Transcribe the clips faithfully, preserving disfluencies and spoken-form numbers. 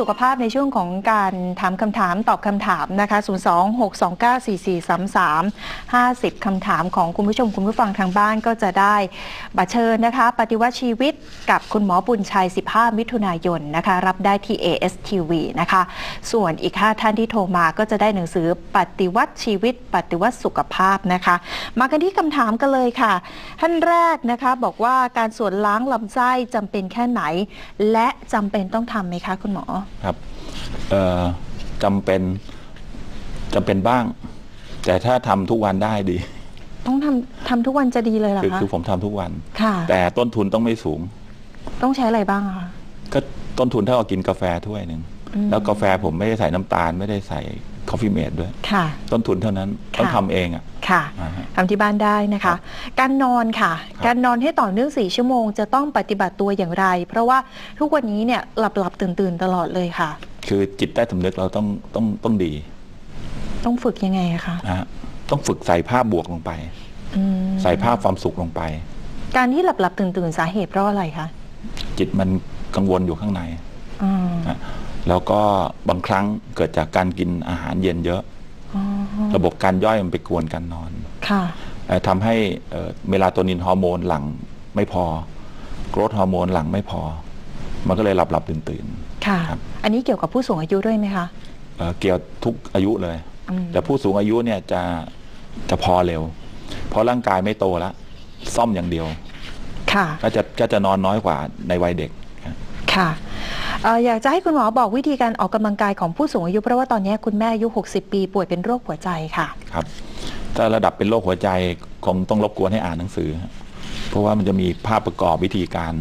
สุขภาพในช่วงของการถามคำถามตอบคำถามนะคะศูนย์ สอง หก สอง เก้า สี่ สี่ สาม สาม ห้าสิบคำถามของคุณผู้ชมคุณผู้ฟังทางบ้านก็จะได้บัตรเชิญนะคะปฏิวัติชีวิตกับคุณหมอปุญชัยสิบห้ามิถุนายนนะคะรับได้ที่ เอ เอส ที วี นะคะส่วนอีกห้าท่านที่โทรมาก็จะได้หนังสือปฏิวัติชีวิตปฏิวัติสุขภาพนะคะมากันที่คำถามกันเลยค่ะท่านแรกนะคะบอกว่าการส่วนล้างลำไส้จำเป็นแค่ไหนและจำเป็นต้องทำไหมคะคุณหมอครับจำเป็นจำเป็นบ้างแต่ถ้าทำทุกวันได้ดีต้องทำทำทุกวันจะดีเลยเหรอคะคือผมทำทุกวันแต่ต้นทุนต้องไม่สูงต้องใช้อะไรบ้างคะก็ต้นทุนถ้าเอากินกาแฟถ้วยหนึ่งแล้วกาแฟผมไม่ได้ใส่น้ำตาลไม่ได้ใส่คอฟฟี่เมดด้วยต้นทุนเท่านั้นต้องทำเองอ่ะค่ะทำที่บ้านได้นะคะการนอนค่ะการนอนให้ต่อเนื่องสี่ชั่วโมงจะต้องปฏิบัติตัวอย่างไรเพราะว่าทุกวันนี้เนี่ยหลับหลับตื่นตื่นตลอดเลยค่ะคือจิตใต้สำนึกเราต้องต้องต้องดีต้องฝึกยังไงคะต้องฝึกใส่ภาพบวกลงไปใส่ภาพความสุขลงไปการที่หลับหลับตื่นตื่นสาเหตุเพราะอะไรคะจิตมันกังวลอยู่ข้างในแล้วก็บางครั้งเกิดจากการกินอาหารเย็นเยอะระบบการย่อยมันไปกวนการนอนทำให้เมลาโทนินฮอร์โมนหลังไม่พอโกรทฮอร์โมนหลังไม่พอมันก็เลยหลับหลับตื่นตื่นค่ะอันนี้เกี่ยวกับผู้สูงอายุด้วยไหมคะเกี่ยวทุกอายุเลยแต่ผู้สูงอายุเนี่ยจะจะพอเร็วเพราะร่างกายไม่โตแล้วซ่อมอย่างเดียวค่ะก็จะก็จะนอนน้อยกว่าในวัยเด็กค่ะอยากจะให้คุณหมอบอกวิธีการออกกำลังกายของผู้สูงอายุเพราะว่าตอนนี้คุณแม่อายุหกสิบปีป่วยเป็นโรคหัวใจค่ะครับถ้าระดับเป็นโรคหัวใจคงต้องรบกวนให้อ่านหนังสือเพราะว่ามันจะมีภาพประกอบวิธีการ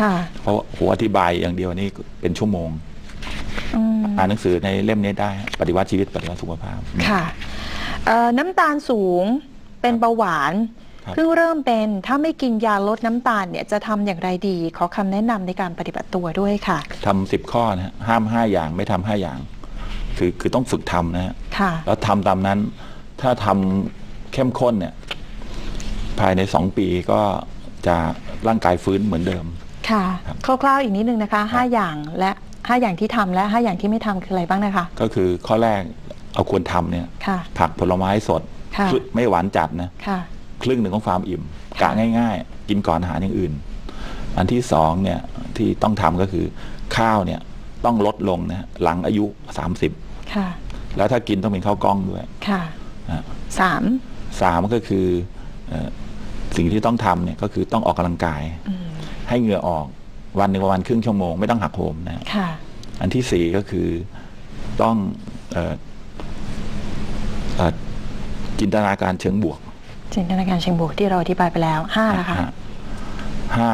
ค่ะเพราะหัวอธิบายอย่างเดียวนี่เป็นชั่วโมงอ่านหนังสือในเล่มนี้ได้ปฏิวัติชีวิตปฏิวัติสุขภาพค่ะน้ำตาลสูงเป็นเบาหวานเพิ่งเริ่มเป็นถ้าไม่กินยาลดน้ำตาลเนี่ยจะทำอย่างไรดีขอคำแนะนำในการปฏิบัติตัวด้วยค่ะทำสิบข้อนะห้ามห้าอย่างไม่ทำห้าอย่างคือคือต้องฝึกทำนะฮะแล้วทำตามนั้นถ้าทำเข้มข้นเนี่ยภายในสองปีก็จะร่างกายฟื้นเหมือนเดิมค่ะคร่าวๆอีกนิดนึงนะคะห้าอย่างและห้าอย่างที่ทำและห้าอย่างที่ไม่ทำคืออะไรบ้างนะคะก็คือข้อแรกเอาควรทำเนี่ยผักผลไม้สดไม่หวานจัดนะครึ่งหนึ่งของความอิ่มกะง่ายๆกินก่อนอาหารอย่างอื่นอันที่สองเนี่ยที่ต้องทำก็คือข้าวเนี่ยต้องลดลงนะหลังอายุสามสิบค่ะแล้วถ้ากินต้องเป็นข้าวกล้องด้วยค่ะสามสามก็คือสิ่งที่ต้องทำเนี่ยก็คือต้องออกกำลังกายให้เหงื่อออกวันหนึ่งประมาณครึ่งชั่วโมงไม่ต้องหักโหมนะค่ะอันที่สี่ก็คือต้องจินตนาการเชิงบวกจินตนาการเชิงบวกที่เราอธิบายไปแล้วห้านะคะห้า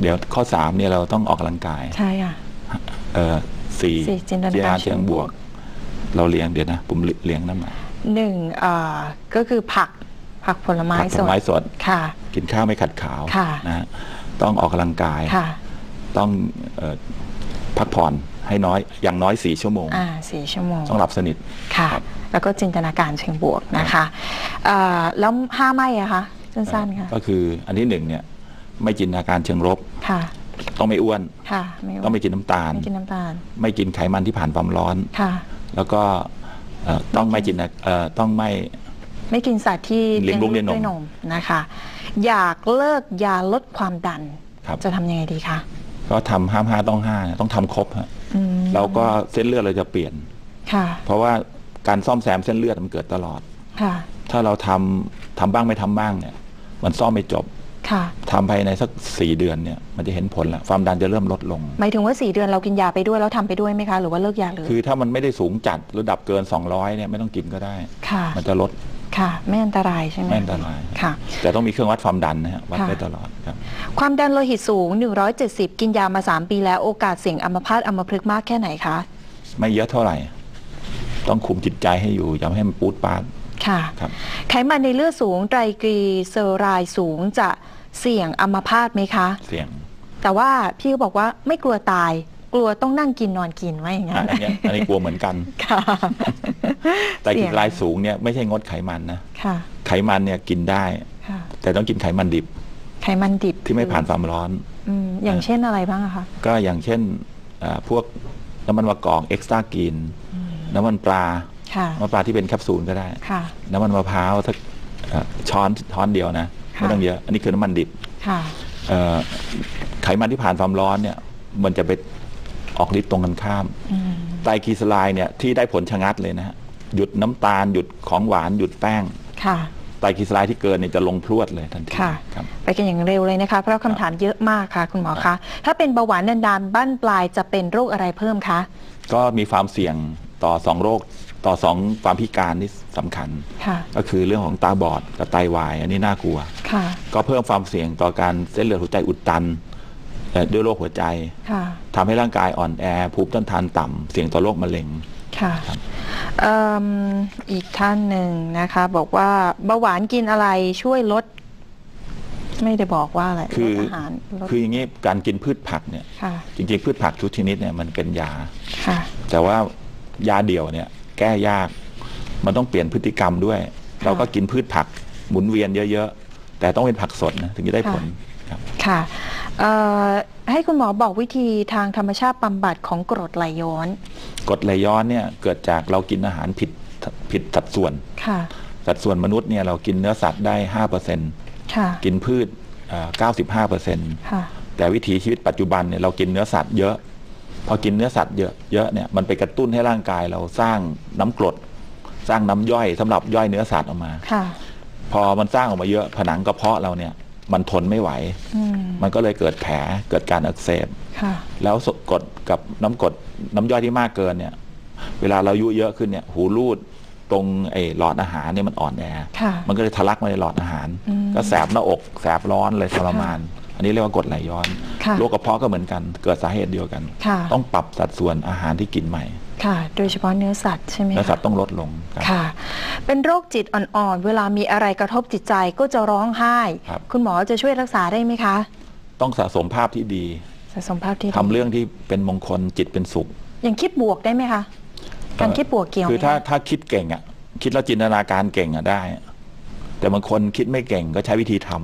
เดี๋ยวข้อสามเนี่ยเราต้องออกกำลังกายใช่ค่ะสี่จินตนาการเชิงบวกเราเลี้ยงเดี๋ยวนะผมเลี้ยงนั่นหมายหนึ่งก็คือผักผักผลไม้สดผลไม้สดค่ะกินข้าวไม่ขัดขาวนะต้องออกกำลังกายต้องพักผ่อนให้น้อยอย่างน้อยสี่ชั่วโมงสี่ชั่วโมงต้องหลับสนิทค่ะแล้วก็จินตนาการเชิงบวกนะคะแล้วห้าไม่อะคะสั้นๆค่ะก็คืออันที่หนึ่งเนี่ยไม่จินตนาการเชิงลบต้องไม่อ้วนต้องไม่กินน้ำตาลไม่กินน้ำตาลไม่กินไขมันที่ผ่านความร้อนแล้วก็ต้องไม่กินต้องไม่ไม่กินสัตว์ที่เลี้ยงลูกด้วยนมนะคะอยากเลิกยาลดความดันจะทำยังไงดีคะก็ทำห้ามห้าต้องห้าต้องทำครบฮะแล้วก็เส้นเลือดเราจะเปลี่ยนเพราะว่าการซ่อมแซมเส้นเลือดมันเกิดตลอดถ้าเราทำทำบ้างไม่ทำบ้างเนี่ยมันซ่อมไม่จบทำภายในสักสี่เดือนเนี่ยมันจะเห็นผลแล้วความดันจะเริ่มลดลงหมายถึงว่าสี่เดือนเรากินยาไปด้วยแล้วทำไปด้วยไหมคะหรือว่าเลิกยาเลยคือถ้ามันไม่ได้สูงจัดระดับเกินสองร้อยเนี่ยไม่ต้องกินก็ได้มันจะลดค่ะไม่อันตรายใช่ไหมไม่อันตรายค่ะแต่ต้องมีเครื่องวัดความดันนะฮะวัดได้ตลอดครับความดันโลหิตสูงหนึ่งร้อยเจ็ดสิบกินยามาสามปีแล้วโอกาสเสี่ยงอัมพาตอัมพฤกษ์มากแค่ไหนคะไม่เยอะเท่าไหร่ต้องคุมจิตใจให้อยู่อย่าให้มันปูดปาดค่ะครับไขมันในเลือดสูงไตรกลีเซอไรด์สูงจะเสี่ยงอัมพาตไหมคะเสี่ยงแต่ว่าพี่ก็บอกว่าไม่กลัวตายกลัวต้องนั่งกินนอนกินไว้อย่างนั้นอันนี้กลัวเหมือนกันค่ะแต่กินรายสูงเนี่ยไม่ใช่งดไขมันนะค่ะไขมันเนี่ยกินได้ค่ะแต่ต้องกินไขมันดิบไขมันดิบที่ไม่ผ่านความร้อนอืมอย่างเช่นอะไรบ้างคะก็อย่างเช่น พวกน้ำมันมะกอกเอ็กซ์ตร้ากินน้ำมันปลาน้ำมันปลาที่เป็นแคปซูลก็ได้น้ำมันมะพร้าวสักช้อนช้อนเดียวนะไม่ต้องเยอะอันนี้คือน้ำมันดิบไขมันที่ผ่านความร้อนเนี่ยมันจะไปออกฤทธิ์ตรงกันข้ามไตรกลีเซอไรด์เนี่ยที่ได้ผลชะงัดเลยนะฮะหยุดน้ำตาลหยุดของหวานหยุดแป้งค่ะไตรกลีเซอไรด์ที่เกินเนี่ยจะลงพรวดเลยทันทีค่ะไปกันอย่างเร็วเลยนะคะเพราะคำถามเยอะมากค่ะคุณหมอคะถ้าเป็นเบาหวานดันดานบั้นปลายจะเป็นโรคอะไรเพิ่มคะก็มีความเสี่ยงต่อสองโรคต่อสองความพิการที่สำคัญก็คือเรื่องของตาบอดกับไตวายอันนี้น่ากลัวค่ะก็เพิ่มความเสี่ยงต่อการเส้นเลือดหัวใจอุดตันด้วยโรคหัวใจทำให้ร่างกายอ่อนแอภูมิต้านทานต่ำเสี่ยงต่อโรคมะเร็งค่ะอีกท่านหนึ่งนะคะบอกว่าเบาหวานกินอะไรช่วยลดไม่ได้บอกว่าอะไรคืออาหารคืออย่างนี้การกินพืชผักเนี่ยจริงๆพืชผักทุกชนิดเนี่ยมันเป็นยาแต่ว่ายาเดี่ยวเนี่ยแก้ยากมันต้องเปลี่ยนพฤติกรรมด้วยเราก็กินพืชผักหมุนเวียนเยอะๆแต่ต้องเป็นผักสดนะถึงจะได้ผลค่ะให้คุณหมอบอกวิธีทางธรรมชาติบำบัดของกรดไหลย้อนกรดไหลย้อนเนี่ยเกิดจากเรากินอาหารผิดผิดสัดส่วนค่ะสัดส่วนมนุษย์เนี่ยเรากินเนื้อสัตว์ได้ห้าเปอร์เซ็นต์กินพืชเก้าสิบห้าเปอร์เซ็นต์แต่วิถีชีวิตปัจจุบันเนี่ยเรากินเนื้อสัตว์เยอะพอกินเนื้อสัตว์เยอะเยอะเนี่ยมันไปกระตุ้นให้ร่างกายเราสร้างน้ำกรดสร้างน้ำย่อยสำหรับย่อยเนื้อสัตว์ออกมาค่ะพอมันสร้างออกมาเยอะผนังกระเพาะเราเนี่ยมันทนไม่ไหวมันก็เลยเกิดแผลเกิดการอักเสบแล้วกดกับน้ำกดน้ำย่อยที่มากเกินเนี่ยเวลาเราอายุเยอะขึ้นเนี่ยหูรูดตรงไอ้หลอดอาหารเนี่ยมันอ่อนแอมันก็เลยทะลักมาในหลอดอาหารก็แสบหน้าอกแสบร้อนเลยทรมานอันนี้เรียกว่ากดไหลย้อนโรคกระเพาะก็เหมือนกันเกิดสาเหตุเดียวกันต้องปรับสัดส่วนอาหารที่กินใหม่ค่ะโดยเฉพาะเนื้อสัตว์ใช่ไหมเนื้อสัตว์ต้องลดลงค่ะเป็นโรคจิตอ่อนๆเวลามีอะไรกระทบจิตใจก็จะร้องไห้คุณหมอจะช่วยรักษาได้ไหมคะต้องสะสมภาพที่ดีสะสมภาพที่ทำเรื่องที่เป็นมงคลจิตเป็นสุขอย่างคิดบวกได้ไหมคะการคิดบวกเกี่ยวคือถ้าถ้าคิดเก่งอ่ะคิดแล้วจินตนาการเก่งอ่ะได้แต่บางคนคิดไม่เก่งก็ใช้วิธีทำ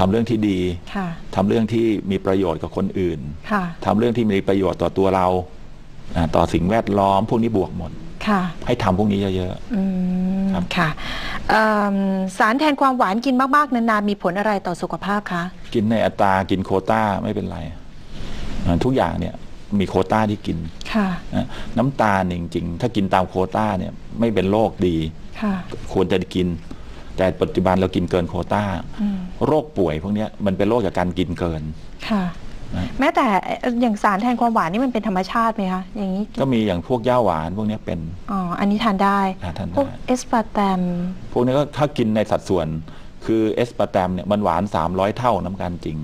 ทำเรื่องที่ดีทำเรื่องที่มีประโยชน์กับคนอื่นทำเรื่องที่มีประโยชน์ต่อตัวเราต่อสิ่งแวดล้อมพวกนี้บวกหมดค่ะให้ทำพวกนี้เยอะๆครับค่ะสารแทนความหวานกินมากๆนานๆมีผลอะไรต่อสุขภาพคะกินในอัตรากินโควต้าไม่เป็นไรทุกอย่างเนี่ยมีโควต้าที่กินค่ะน้ำตาลจริงๆถ้ากินตามโควต้าเนี่ยไม่เป็นโรคดีค่ะควรจะกินแต่ปัจจุบันเรากินเกินโควต้าโรคป่วยพวกนี้มันเป็นโรคจากการกินเกินค่ะแม้แต่อย่างสารแทนความหวานนี่มันเป็นธรรมชาติไหมคะอย่างนี้ก็มีอย่างพวกหญ้าหวานพวกนี้เป็นอ๋ออันนี้ทานได้พวกเอสปาร์แตมพวกนี้ก็ถ้ากินในสัดส่วนคือเอสปาร์แตมเนี่ยมันหวานสามร้อยเท่าน้ำตาลจริง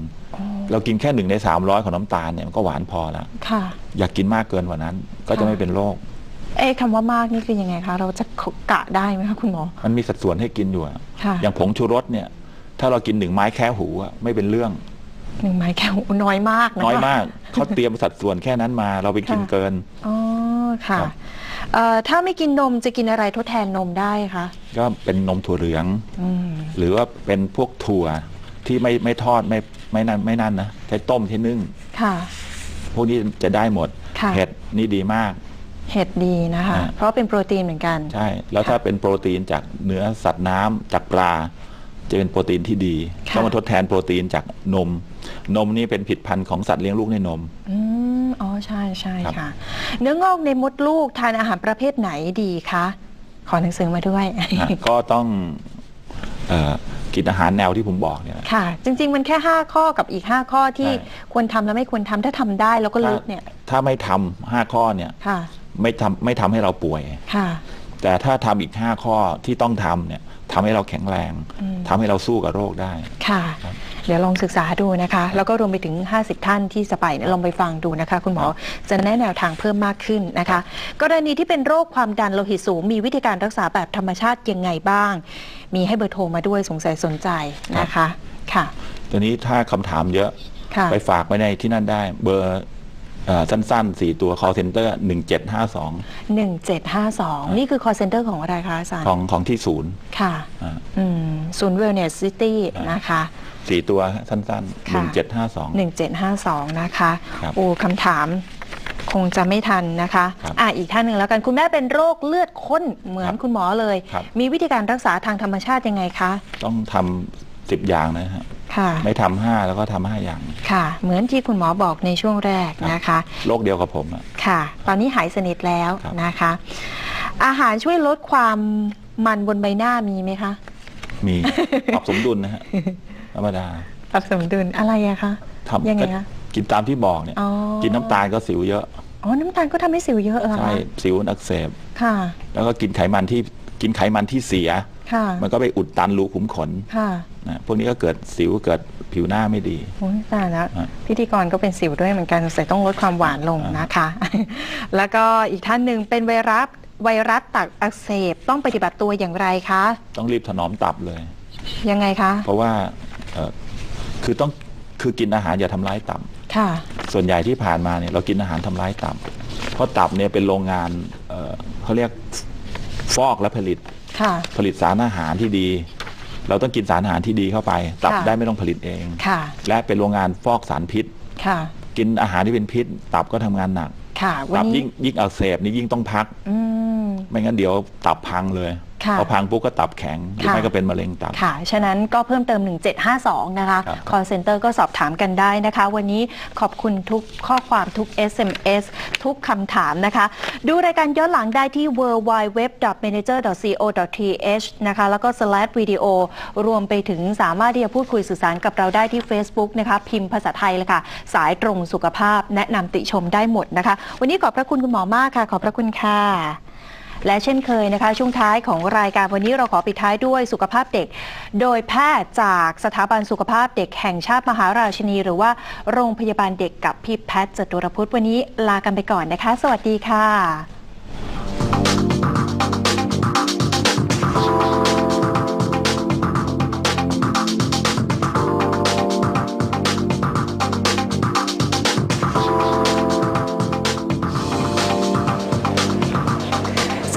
เรากินแค่หนึ่งในสามร้อยของน้ำตาลเนี่ยมันก็หวานพอแล้วค่ะอยากกินมากเกินกว่านั้นก็จะไม่เป็นโรคเอ๊ะคำว่ามากนี่คือยังไงคะเราจะกะได้ไหมคะคุณหมอมันมีสัดส่วนให้กินอยู่อย่างผงชูรสเนี่ยถ้าเรากินหนึ่งไม้แค่หูไม่เป็นเรื่องหนึ่งไม้แก้วน้อยมากน้อยมากเขาเตรียมสัดส่วนแค่นั้นมาเราไปกินเกินอ๋อค่ะถ้าไม่กินนมจะกินอะไรทดแทนนมได้คะก็เป็นนมถั่วเหลืองหรือว่าเป็นพวกถั่วที่ไม่ไม่ทอดไม่ไม่นั่นไม่นั่นนะใช้ต้มใช้นึ่งค่ะพวกนี้จะได้หมดเห็ดนี่ดีมากเห็ดดีนะคะเพราะเป็นโปรตีนเหมือนกันใช่แล้วถ้าเป็นโปรตีนจากเนื้อสัตว์น้ำจากปลาจะเป็นโปรตีนที่ดีก็มาทดแทนโปรตีนจากนมนมนี่เป็นผลิตภัณฑ์ของสัตว์เลี้ยงลูกในนมอืมอ๋อใช่ใช่ค่ะเนื้องอกในมดลูกทานอาหารประเภทไหนดีคะขอหนังสือมาด้วยก็ต้องกินอาหารแนวที่ผมบอกเนี่ยค่ะจริงๆมันแค่ห้าข้อกับอีกห้าข้อที่ควรทำและไม่ควรทำถ้าทำได้แล้วก็เลิกเนี่ยถ้าไม่ทำห้าข้อเนี่ยไม่ทำไม่ทำให้เราป่วยค่ะแต่ถ้าทำอีกห้าข้อที่ต้องทำเนี่ยทำให้เราแข็งแรงทำให้เราสู้กับโรคได้ค่ะเดี๋ยวลองศึกษาดูนะคะแล้วก็รวมไปถึงห้าสิบท่านที่จะไปลองไปฟังดูนะคะคุณหมอจะแนะแนวทางเพิ่มมากขึ้นนะคะกรณีที่เป็นโรคความดันโลหิตสูงมีวิธีการรักษาแบบธรรมชาติยังไงบ้างมีให้เบอร์โทรมาด้วยสงสัยสนใจนะคะค่ะตอนนี้ถ้าคำถามเยอะไปฝากไว้ในที่นั่นได้เบอร์สั้นๆสี่ตัว call center หนึ่งเจ็ดห้าสอง หนึ่งเจ็ดห้าสองนี่คือ call center ของอะไรคะอาจารย์ของของที่ศูนย์ค่ะศูนย์ Wellness City นะคะ สี่ตัวสั้นๆหนึ่งเจ็ดห้าสองหนึ่งเจ็ดห้าสองนะคะโอ้คำถามคงจะไม่ทันนะคะอ่ะอีกท่านหนึ่งแล้วกันคุณแม่เป็นโรคเลือดข้นเหมือนคุณหมอเลยมีวิธีการรักษาทางธรรมชาติยังไงคะต้องทำสิบอย่างนะฮะไม่ทำห้าแล้วก็ทำห้าอย่างค่ะเหมือนที่คุณหมอบอกในช่วงแรกนะคะโรคเดียวกับผมค่ะตอนนี้หายสนิทแล้วนะคะอาหารช่วยลดความมันบนใบหน้ามีไหมคะมีปรับสมดุลนะฮะธรรมดาปรับสมดุลอะไรอะคะทำยังไงคะกินตามที่บอกเนี่ยกินน้ำตาลก็สิวเยอะอ๋อน้ำตาลก็ทำให้สิวเยอะเหรอคะใช่สิวอักเสบค่ะแล้วก็กินไขมันที่กินไขมันที่เสียค่ะมันก็ไปอุดตันรูขุมขนค่ะนะพวกนี้ก็เกิดสิวเกิดผิวหน้าไม่ดีโอ้ยตายแล้วพิธีกรก็เป็นสิวด้วยเหมือนกันใส่ต้องลดความหวานลงนะคะแล้วก็อีกท่านหนึ่งเป็นไวรัสไวรัสตับอักเสบต้องปฏิบัติตัวอย่างไรคะต้องรีบถนอมตับเลยยังไงคะเพราะว่าคือต้องคือกินอาหารอย่าทำร้ายตับส่วนใหญ่ที่ผ่านมาเนี่ยเรากินอาหารทำร้ายตับเพราะตับเนี่ยเป็นโรงงาน เอ่อ เขาเรียกฟอกและผลิตผลิตสารอาหารที่ดีเราต้องกินสารอาหารที่ดีเข้าไปตับได้ไม่ต้องผลิตเองและเป็นโรงงานฟอกสารพิษกินอาหารที่เป็นพิษตับก็ทำงานหนักตับยิ่งยิ่งอักเสบนี่ยิ่งต้องพักไม่งั้นเดี๋ยวตับพังเลยพอพังปุ๊บก็ตับแข็งหรือไม่ก็เป็นมะเร็งตับค่ะฉะนั้นก็เพิ่มเติมหนึ่งเจ็ดห้าสองนะคะ call center ก็สอบถามกันได้นะคะวันนี้ขอบคุณทุกข้อความทุก เอส เอ็ม เอส ทุกคำถามนะคะดูรายการย้อนหลังได้ที่ ดับเบิลยู ดับเบิลยู ดับเบิลยู ดอท เมเนเจอร์ ดอท โค ดอท ที เอช นะคะแล้วก็ แสลช วีดีโอ รวมไปถึงสามารถที่จะพูดคุยสื่อสารกับเราได้ที่ Facebook นะคะพิมพ์ภาษาไทยเลยค่ะสายตรงสุขภาพแนะนำติชมได้หมดนะคะวันนี้ขอบพระคุณคุณหมอมากค่ะขอบพระคุณค่ะและเช่นเคยนะคะช่วงท้ายของรายการวันนี้เราขอปิดท้ายด้วยสุขภาพเด็กโดยแพทย์จากสถาบันสุขภาพเด็กแห่งชาติมหาราชินีหรือว่าโรงพยาบาลเด็กกับพี่แพทย์จตุรพุทธวันนี้ลากันไปก่อนนะคะสวัสดีค่ะ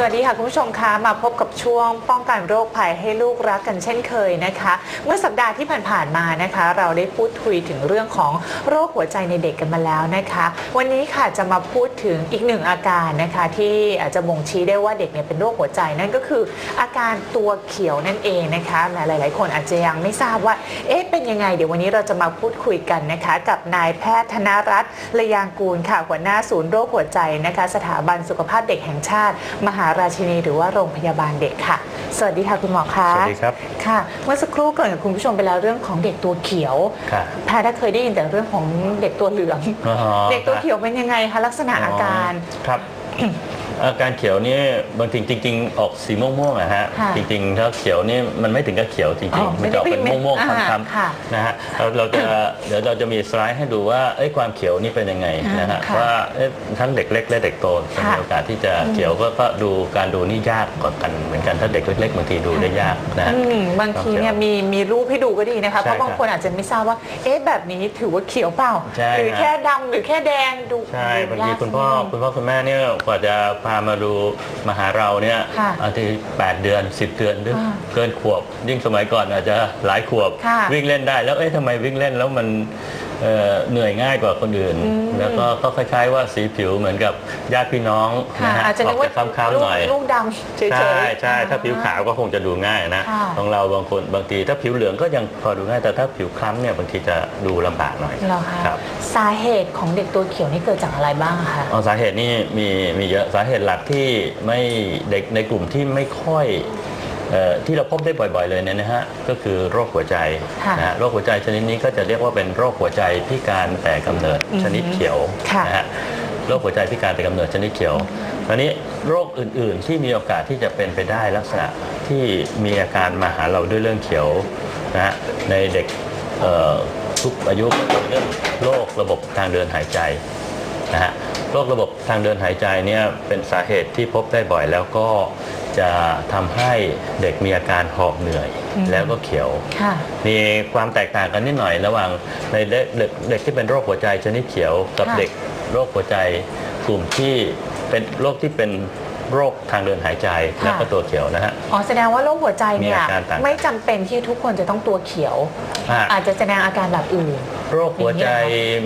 สวัสดีค่ะคุณผู้ชมคะมาพบกับช่วงป้องกันโรคภัยให้ลูกรักกันเช่นเคยนะคะเมื่อสัปดาห์ที่ผ่านๆมานะคะเราได้พูดคุยถึงเรื่องของโรคหัวใจในเด็กกันมาแล้วนะคะวันนี้ค่ะจะมาพูดถึงอีกหนึ่งอาการนะคะที่อาจจะบ่งชี้ได้ว่าเด็กเนี่ยเป็นโรคหัวใจนั่นก็คืออาการตัวเขียวนั่นเองนะคะหลายๆคนอาจจะยังไม่ทราบว่าเอ๊ะเป็นยังไงเดี๋ยววันนี้เราจะมาพูดคุยกันนะคะกับนายแพทย์ธนรัตน์ ระยางกูลค่ะหัวหน้าศูนย์โรคหัวใจนะคะสถาบันสุขภาพเด็กแห่งชาติมหาราชินีหรือว่าโรงพยาบาลเด็กค่ะสวัสดีค่ะคุณหมอคะสวัสดีครับค่ะเมื่อสักครู่เกิดกับคุณผู้ชมไปแล้วเรื่องของเด็กตัวเขียวแพทย์ถ้าเคยได้ยินแต่เรื่องของเด็กตัวเหลืองเด็กตัวเขียวเป็นยังไงคะลักษณะอาการครับอาการเขียวนี่บางทีจริงๆออกสีม่วงๆนะฮะจริงๆถ้าเขียวนี่มันไม่ถึงกับเขียวจริงๆมันจะออกเป็นม่วงๆค้ำๆนะฮะเราจะเดี๋ยวเราจะมีสไลด์ให้ดูว่าความเขียวนี่เป็นยังไงนะฮะว่าทั้งเด็กเล็กและเด็กโตมีโอกาสที่จะเขียวก็ดูการดูนี่ยากกว่ากันเหมือนกันถ้าเด็กเล็กๆบางทีดูได้ยากนะบางทีเนี่ยมีมีรูปให้ดูก็ดีนะคะเพราะบางคนอาจจะไม่ทราบว่าเอ๊ะแบบนี้ถือว่าเขียวเปล่าหรือแค่ดำหรือแค่แดงดูใช่บางทีคุณพ่อคุณพ่อคุณแม่เนี่ยกว่าจะพามาดูมาหาเราเนี่ยอาทิตย์แปดเดือนสิบเดือนหรือเกินขวบยิ่งสมัยก่อนอาจจะหลายขวบวิ่งเล่นได้แล้วเอ๊ะทำไมวิ่งเล่นแล้วมันเหนื่อยง่ายกว่าคนอื่นแล้วก็คล้ายๆว่าสีผิวเหมือนกับญาติพี่น้องนะฮะออกจะคล้ำๆหน่อยลูกดำเฉยๆใช่ใช่ถ้าผิวขาวก็คงจะดูง่ายนะของเราบางคนบางทีถ้าผิวเหลืองก็ยังพอดูง่ายแต่ถ้าผิวคล้ำเนี่ยบางทีจะดูลำบากหน่อยครับสาเหตุของเด็กตัวเขียวนี่เกิดจากอะไรบ้างคะอ๋อสาเหตุนี่มีมีเยอะสาเหตุหลักที่ไม่เด็กในกลุ่มที่ไม่ค่อยที่เราพบได้บ่อยๆเลยเนี่ยนะฮะก็คือโรคหัวใจนะฮะโรคหัวใจชนิดนี้ก็จะเรียกว่าเป็นโรคหัวใจพิการแต่กำเนิดชนิดเขียวนะฮะโรคหัวใจพิการแต่กำเนิดชนิดเขียวตอนนี้โรคอื่นๆที่มีโอกาสที่จะเป็นไปได้ลักษณะที่มีอาการมาหาเราด้วยเรื่องเขียวนะฮะในเด็กทุกอายุเรื่องโรคระบบทางเดินหายใจนะฮะโรคระบบทางเดินหายใจเนี่ยเป็นสาเหตุที่พบได้บ่อยแล้วก็จะทำให้เด็กมีอาการหอบเหนื่อยแล้วก็เขียวมีความแตกต่างกันนิดหน่อยระหว่างในเด็กเด็กที่เป็นโรคหัวใจชนิดเขียวกับเด็กโรคหัวใจกลุ่มที่เป็นโรคที่เป็น โรคทางเดินหายใจและก็ตัวเขียวนะฮะอ๋อแสดงว่าโรคหัวใจเนี่ยไม่จำเป็นที่ทุกคนจะต้องตัวเขียวอาจจะแสดงอาการแบบอื่นโรคหัวใจ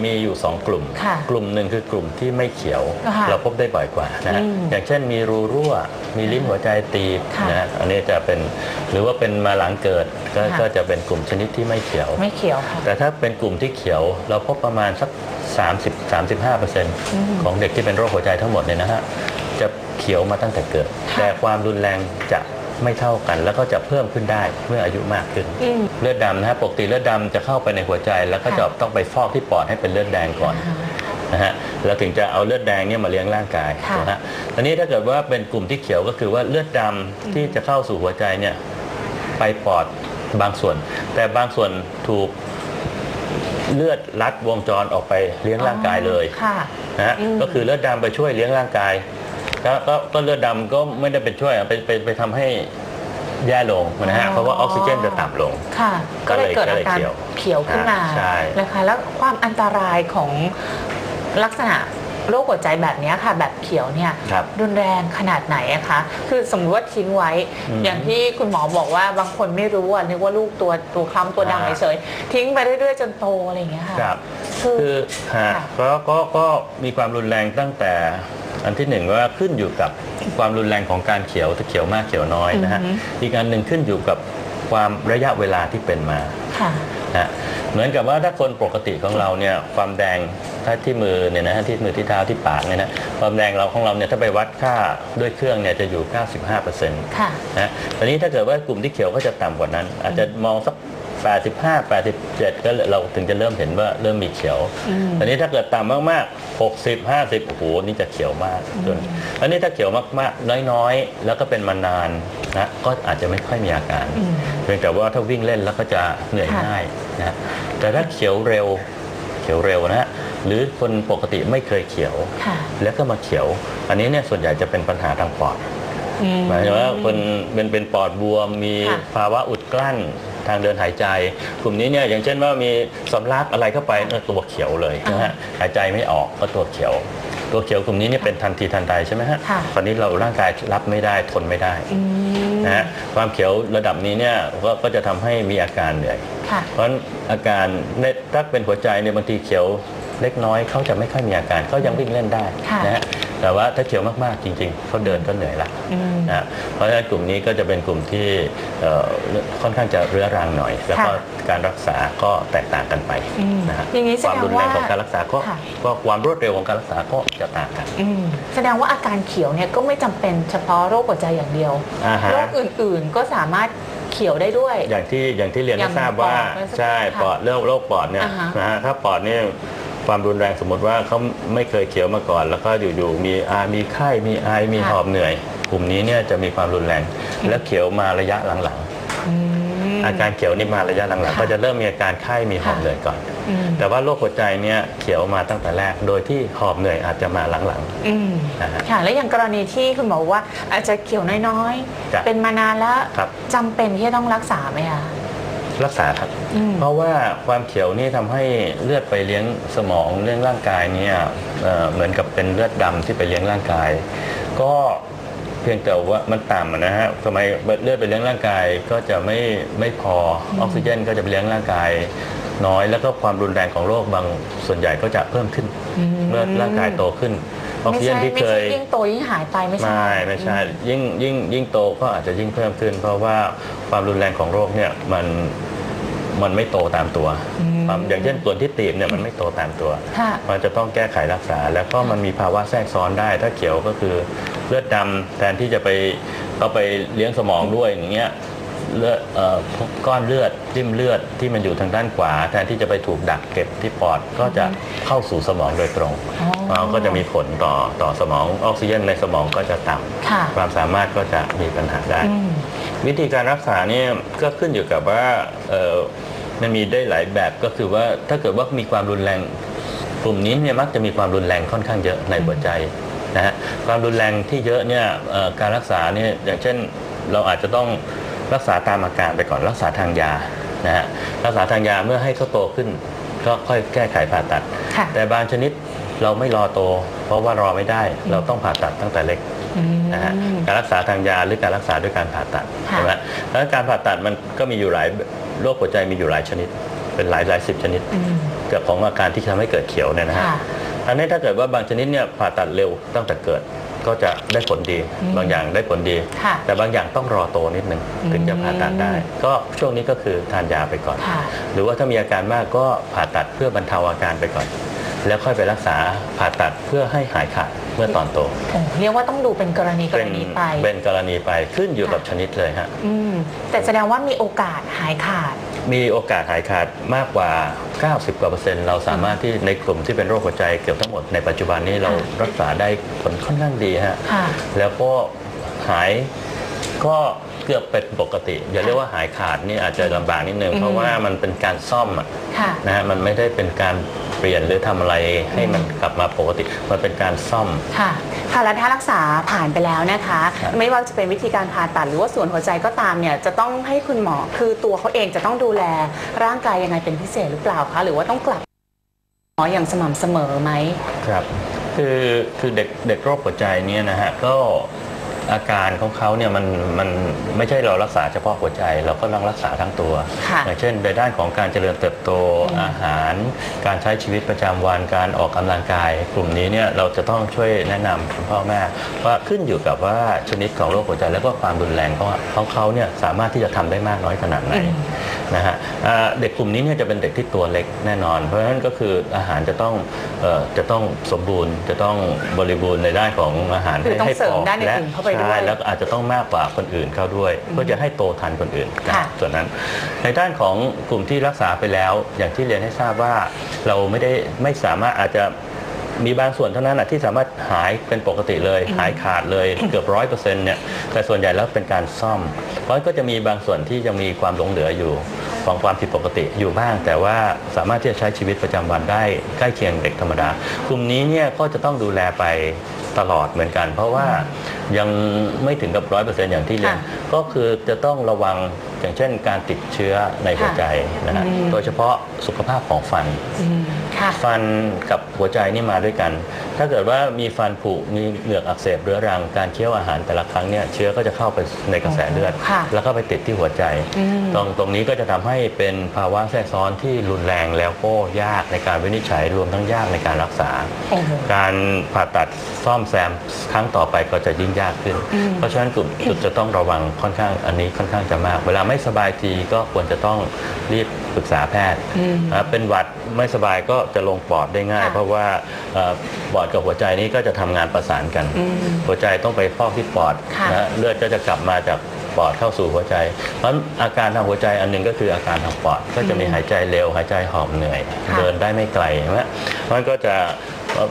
มีอยู่สองกลุ่มกลุ่มหนึ่งคือกลุ่มที่ไม่เขียวเราพบได้บ่อยกว่านะฮะอย่างเช่นมีรูรั่วมีลิ้นหัวใจตีบนะฮะอันนี้จะเป็นหรือว่าเป็นมาหลังเกิดก็จะเป็นกลุ่มชนิดที่ไม่เขียวไม่เขียวแต่ถ้าเป็นกลุ่มที่เขียวเราพบประมาณสัก สามสิบถึงสามสิบห้าเปอร์เซ็นต์ ของเด็กที่เป็นโรคหัวใจทั้งหมดเนี่ยนะฮะจะเขียวมาตั้งแต่เกิดแต่ความรุนแรงจะไม่เท่ากันแล้วก็จะเพิ่มขึ้นได้เมื่ออายุมากขึ้นเลือดดำนะฮะปกติเลือดดำจะเข้าไปในหัวใจแล้วก็จะต้องไปฟอกที่ปอดให้เป็นเลือดแดงก่อนนะฮะแล้วถึงจะเอาเลือดแดงเนี่ยมาเลี้ยงร่างกายนะฮะตอนนี้ถ้าเกิดว่าเป็นกลุ่มที่เขียวก็คือว่าเลือดดำที่จะเข้าสู่หัวใจเนี่ยไปปอดบางส่วนแต่บางส่วนถูกเลือดลัดวงจรออกไปเลี้ยงร่างกายเลยนะฮะก็คือเลือดดำไปช่วยเลี้ยงร่างกายก็เลือดดำก็ไม่ได้เป็นช่วยไปไปไปทำให้แย่ลงนะฮะเพราะว่าออกซิเจนจะต่ำลงก็เลยเกิดอาการเขียวขึ้นมานะคะแล้วความอันตรายของลักษณะโรคหัวใจแบบนี้ค่ะแบบเขียวเนี่ยรุนแรงขนาดไหนอะคะคือสมมติว่าทิ้งไว้อย่างที่คุณหมอบอกว่าบางคนไม่รู้นึกว่าลูกตัวตัวคล้ำตัวดำเฉยๆทิ้งไปเรื่อยๆจนโตอะไรอย่างเงี้ยค่ะคือแล้วก็ก็มีความรุนแรงตั้งแต่อันที่หนึ่งว่าขึ้นอยู่กับความรุนแรงของการเขียวจะเขียวมากเขียวน้อยนะฮะอีกอันหนึ่งขึ้นอยู่กับความระยะเวลาที่เป็นมานะเหมือนกับว่าถ้าคนปกติของเราเนี่ยความแดงถ้าที่มือเนี่ยนะฮะที่มือที่เท้าที่ปากเนี่ยนะความแดงเราของเราเนี่ยถ้าไปวัดค่าด้วยเครื่องเนี่ยจะอยู่ เก้าสิบห้าเปอร์เซ็นต์ นะตอนนี้ถ้าเกิดว่ากลุ่มที่เขียวก็จะต่ำกว่านั้นอาจจะมองสักแปดสิบห้า แปดสิบเจ็ดก็เราถึงจะเริ่มเห็นว่าเริ่มมีเขียวอันนี้ถ้าเกิดต่ำมากๆหกสิบ ห้าสิบโอ้โหนี่จะเขียวมากจนอันนี้ถ้าเขียวมากๆน้อยๆแล้วก็เป็นมานานนะก็อาจจะไม่ค่อยมีอาการเพียงแต่ว่าถ้าวิ่งเล่นแล้วก็จะเหนื่อยง่ายนะแต่ถ้าเขียวเร็วเขียวเร็วนะฮะหรือคนปกติไม่เคยเขียวแล้วก็มาเขียวอันนี้เนี่ยส่วนใหญ่จะเป็นปัญหาทางปอดหมายถึงว่าคนเป็นเป็นปอดบวมมีภาวะอุดกลั้นทางเดินหายใจกลุ่มนี้เนี่ยอย่างเช่นว่ามีสำลักอะไรเข้าไปตัวเขียวเลยนะฮะหายใจไม่ออกก็ตัวเขียวตัวเขียวกลุ่มนี้เนี่ยเป็นทันทีทันใดใช่ไหมฮะตอนนี้เราร่างกายรับไม่ได้ทนไม่ได้นะฮะความเขียวระดับนี้เนี่ยก็จะทำให้มีอาการเหนื่อยเพราะอาการถ้าเป็นหัวใจเนี่ยบางทีเขียวเล็กน้อยเขาจะไม่ค่อยมีอาการก็ยังวิ่งเล่นได้นะฮะแต่ว่าถ้าเขียวมากๆจริงๆเขาเดินก็เหนื่อยละนะเพราะฉะนั้นกลุ่มนี้ก็จะเป็นกลุ่มที่ค่อนข้างจะเรื้อรังหน่อยแล้วก็การรักษาก็แตกต่างกันไปนะฮะความรุนแรงของการรักษาก็ความรวดเร็วของการรักษาก็จะต่างกันแสดงว่าอาการเขียวเนี่ยก็ไม่จำเป็นเฉพาะโรคหัวใจอย่างเดียวโรคอื่นๆก็สามารถเขียวได้ด้วยอย่างที่อย่างที่เรียนให้ทราบว่าใช่ปอดโรคปอดเนี่ยนะฮะถ้าปอดเนี่ยความรุนแรงสมมติว่าเขาไม่เคยเขียวมาก่อนแล้วก็อยู่ๆมีอามีไข้มีไอมีหอบเหนื่อยกลุ่มนี้เนี่ยจะมีความรุนแรงและเขียวมาระยะหลังๆอาการเขียวนี่มาระยะหลังๆก็จะเริ่มมีอาการไข้มีหอบเหนื่อยก่อนแต่ว่าโรคหัวใจเนี่ยเขียวมาตั้งแต่แรกโดยที่หอบเหนื่อยอาจจะมาหลังๆค่ะและอย่างกรณีที่คุณหมอว่าอาจจะเขียวน้อยๆเป็นมานานแล้วจำเป็นที่จะต้องรักษาไหมคะรักษาครับเพราะว่าความเขียวนี่ทำให้เลือดไปเลี้ยงสมองเลี้ยงร่างกายเนี่ย เอ่อ เหมือนกับเป็นเลือดดำที่ไปเลี้ยงร่างกายก็เพียงแต่ว่ามันต่ำนะฮะทำไมเลือดไปเลี้ยงร่างกายก็จะไม่ไม่พอออกซิเจนก็จะไปเลี้ยงร่างกายน้อยแล้วก็ความรุนแรงของโรคบางส่วนใหญ่ก็จะเพิ่มขึ้นเมื่อร่างกายโตขึ้นออกซิเจนที่เคยยิ่งโตยิ่งหายไปไม่ใช่ไม่ใช่ยิ่งยิ่งยิ่งโตก็อาจจะยิ่งเพิ่มขึ้นเพราะว่าความรุนแรงของโรคเนี่ยมันมันไม่โตตามตัวอย่างเช่นส่วนที่ตีบเนี่ยมันไม่โตตามตัวมันจะต้องแก้ไขรักษาแล้วก็มันมีภาวะแทรกซ้อนได้ถ้าเขียวก็คือเลือดดำแทนที่จะไปเขาไปเลี้ยงสมองด้วยอย่างเงี้ยเลือดก้อนเลือดจิ้มเลือดที่มันอยู่ทางด้านขวาแทนที่จะไปถูกดักเก็บที่ปอดก็จะเข้าสู่สมองโดยตรงก็จะมีผลต่อต่อสมองออกซิเจนในสมองก็จะต่ำความสามารถก็จะมีปัญหาได้วิธีการรักษาเนี่ยก็ขึ้นอยู่กับว่ามันมีได้หลายแบบก็คือว่าถ้าเกิดว่ามีความรุนแรงกลุ่มนี้เนี่ยมักจะมีความรุนแรงค่อนข้างเยอะในหัวใจนะฮะความรุนแรงที่เยอะเนี่ยการรักษาเนี่ยอย่างเช่นเราอาจจะต้องรักษาตามอาการไปก่อนรักษาทางยานะฮะรักษาทางยาเมื่อให้เขาโตขึ้นก็ค่อยแก้ไขผ่าตัดแต่บางชนิดเราไม่รอโตเพราะว่ารอไม่ได้เราต้องผ่าตัดตั้งแต่เล็ก นะฮะการรักษาทางยาหรือการรักษาด้วยการผ่าตัดใช่ไหมแล้วการผ่าตัดมันก็มีอยู่หลายโรคหัวใจมีอยู่หลายชนิดเป็นหลายหลายสิบชนิดเกี่ยวของอาการที่ทำให้เกิดเขียวเนี่ยนะฮะอันนี้ถ้าเกิดว่าบางชนิดเนี่ยผ่าตัดเร็วตั้งแต่เกิดก็จะได้ผลดีบางอย่างได้ผลดีแต่บางอย่างต้องรอโตนิดหนึ่งถึงจะผ่าตัดได้ก็ช่วงนี้ก็คือทานยาไปก่อนหรือว่าถ้ามีอาการมากก็ผ่าตัดเพื่อบรรเทาอาการไปก่อนแล้วค่อยไปรักษาผ่าตัดเพื่อให้หายขาดเมื่อตอนโตเรียกว่าต้องดูเป็นกรณีกรณีไปเป็นกรณีไปขึ้นอยู่กับชนิดเลยฮะแต่แสดงว่ามีโอกาสหายขาดมีโอกาสหายขาดมากกว่า เก้าสิบกว่าเปอร์เซ็นต์เราสามารถที่ในกลุ่มที่เป็นโรคหัวใจเกือบทั้งหมดในปัจจุบันนี้เรารักษาได้ผลค่อนข้างดีฮะแล้วก็หายก็เกือบเป็นปกติอย่าเรียกว่าหายขาดนี่อาจจะลำบากนิดนึงเพราะว่ามันเป็นการซ่อมนะฮะมันไม่ได้เป็นการเปลี่ยนหรือทำอะไรให้มันกลับมาปกติมันเป็นการซ่อมค่ะค่ะและถ้ารักษาผ่านไปแล้วนะคะไม่ว่าจะเป็นวิธีการผ่าตัดหรือว่าส่วนหัวใจก็ตามเนี่ยจะต้องให้คุณหมอคือตัวเขาเองจะต้องดูแลร่างกายยังไงเป็นพิเศษหรือเปล่าคะหรือว่าต้องกลับหมออย่างสม่ำเสมอไหมครับคือคือเด็กเด็กโรคหัวใจเนี่ยนะฮะก็อาการของเขาเนี่ยมันมันไม่ใช่เรารักษาเฉพาะหัวใจเราก็ต้องรักษาทั้งตัวอย่างเช่นในด้านของการเจริญเติบโตอาหารการใช้ชีวิตประจำวันการออกกำลังกายกลุ่มนี้เนี่ยเราจะต้องช่วยแนะนำคุณพ่อแม่ว่าขึ้นอยู่กับว่าชนิดของโรคหัวใจแล้วก็ความรุนแรงของของเขาเนี่ยสามารถที่จะทำได้มากน้อยขนาดไหนนะฮะเด็กกลุ่มนี้เนี่ยจะเป็นเด็กที่ตัวเล็กแน่นอนเพราะฉะนั้นก็คืออาหารจะต้องจะต้องสมบูรณ์จะต้องบริบูรณ์ในด้านของอาหารให้พอและใช่แล้วอาจจะต้องมากกว่าคนอื่นเข้าด้วยเพื่อจะให้โตทันคนอื่นส่วนนั้นในด้านของกลุ่มที่รักษาไปแล้วอย่างที่เรียนให้ทราบว่าเราไม่ได้ไม่สามารถอาจจะมีบางส่วนเท่านั้นที่สามารถหายเป็นปกติเลยหายขาดเลยเกือบร้อยเปอร์เซ็นต์เนี่ยแต่ส่วนใหญ่แล้วเป็นการซ่อมเพราะก็จะมีบางส่วนที่ยังมีความหลงเหลืออยู่ของความผิดปกติอยู่บ้างแต่ว่าสามารถที่จะใช้ชีวิตประจำวันได้ใกล้เคียงเด็กธรรมดากลุ่มนี้เนี่ยก็จะต้องดูแลไปตลอดเหมือนกันเพราะว่ายังไม่ถึงกับร้อยเปอร์เซ็นต์อย่างที่เรียนก็คือจะต้องระวังอย่างเช่นการติดเชื้อในหัวใจนะฮะโดยเฉพาะสุขภาพของฟันฟันกับหัวใจนี่มาด้วยกันถ้าเกิดว่ามีฟันผุมีเหงือกอักเสบเรื้อรังการเคี้ยวอาหารแต่ละครั้งเนี่ยเชื้อก็จะเข้าไปในกระแสเลือดแล้วก็ไปติดที่หัวใจตรงตรงนี้ก็จะทำให้เป็นภาวะแทรกซ้อนที่รุนแรงแล้วก็ยากในการวินิจฉัยรวมทั้งยากในการรักษาการผ่าตัดซ่อมแซมครั้งต่อไปก็จะยิ่งยากขึ้นเพราะฉะนั้นกลุ่มจะต้องระวังค่อนข้างอันนี้ค่อนข้างจะมากเวลาไม่สบายทีก็ควรจะต้องรีบปรึกษาแพทย์เป็นหวัดไม่สบายก็จะลงปอดได้ง่ายเพราะว่าปอดกับหัวใจนี้ก็จะทำงานประสานกันหัวใจต้องไปฟอกที่ปอดนะเลือดก็จะกลับมาจากปอดเข้าสู่หัวใจเพราะอาการทางหัวใจอันหนึ่งก็คืออาการทางปอดก็จะมีหายใจเร็วหายใจหอบเหนื่อยเดินได้ไม่ไกลนะมันก็จะ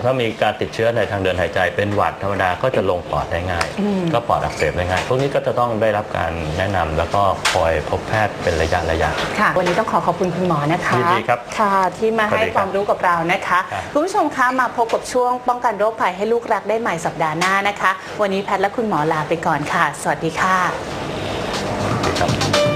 ถ้ามีการติดเชื้อในทางเดินหายใจเป็นหวัดธรรมดาก็จะลงปอดได้ง่ายก็ปอดอักเสบได้ง่ายพวกนี้ก็จะต้องได้รับการแนะนำแล้วก็คอยพบแพทย์เป็นระยะระยะค่ะวันนี้ต้องขอขอบคุณคุณหมอนะคะค่ะที่มาให้ความรู้กับเรานะคะคุณผู้ชมคะมาพบกับช่วงป้องกันโรคภัยให้ลูกรักได้ใหม่สัปดาห์หน้านะคะวันนี้แพทย์และคุณหมอลาไปก่อนค่ะสวัสดีค่ะ